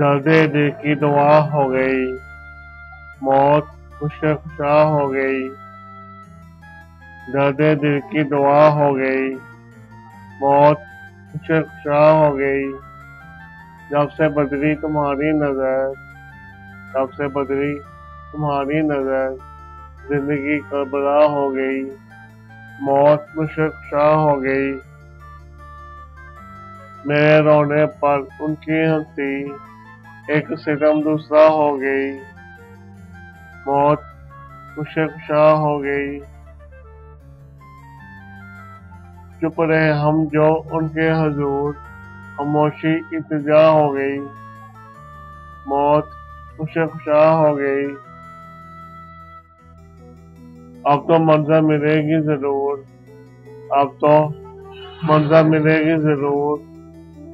दर्दे दिल की दुआ हो गई, मौत खुशा हो गई। दर्दे दिल की दुआ हो गई, मौत खुशा हो गई। जब से बदली तुम्हारी नजर, जब से बदली तुम्हारी नजर, जिंदगी करबला हो गई, मौत खुशा हो गई। मेरे रोने पर उनकी हंसी, एक सितम दूसरा हो गई, मौत खुशा हो गई। चुप रहे हम जो उनके हुजूर, खामोशी इल्तिजा हो गई, मौत खुशा हो गई। अब तो मंजर मिलेगी जरूर, अब तो मंजर मिलेगी जरूर,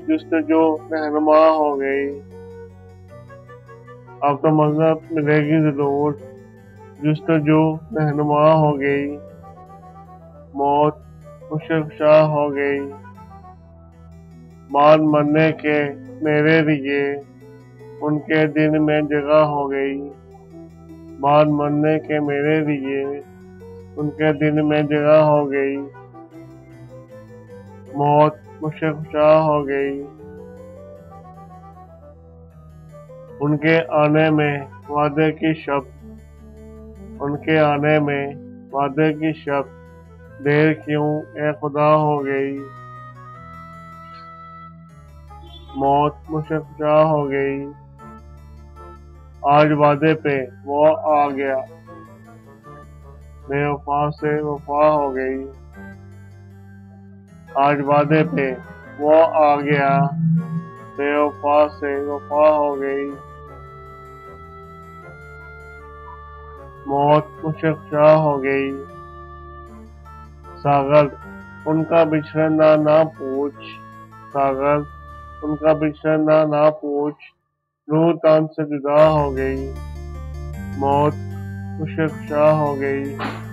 जिससे जो रहनुमा हो गई, अब तो मंजर मिलेगी जरूर, जिससे जो रहनुमा हो गई, मौत खुशा हो गई। मान मरने के मेरे लिए उनके दिन में जगह हो गई, मान मरने के मेरे लिए उनके दिन में जगह हो गई, मौत खुशा हो गई। उनके आने में वादे की शब्द, उनके आने में वादे की शब्द, देर क्यों ए खुदा हो गई, मौत खुशा हो गई। आज वादे पे वो आ गया, बेवफा से वफा हो गई, आज वादे पे वो आ गया, बेवफा से वफा हो गई, मौत खुशा हो गई। सागर उनका बिछड़ना ना पूछ, सागर उनका बिछड़ना ना पूछ, रूह तान से जुदा हो गई, मौत खुशा हो गई।